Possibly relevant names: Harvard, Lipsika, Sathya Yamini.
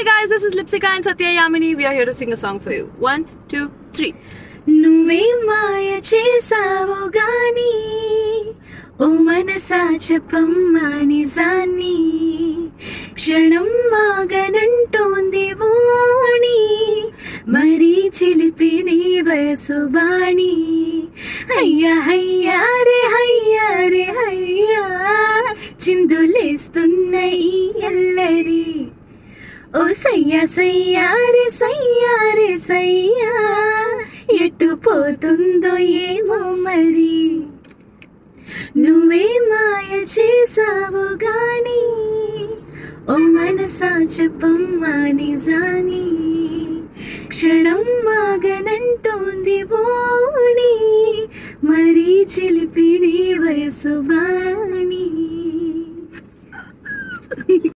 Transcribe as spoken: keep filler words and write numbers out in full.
Hi guys, this is Lipsika and Sathya Yamini. We are here to sing a song for you. One, two, three. Nuve maya chesavu gani, o manasa chepammani zani, kshanam maganantondi vooni, mari chilipini vayasubani. Hayya hayya re hayya re hayya, chindulestunna ee ellari. O sayya sayya re sayya re sayya, ettu potundo emo mari. Nuve maya chesavu gani, o manasa chepammani zani, kshanam maganantondi vooni, mari chilipi nee vayasubani.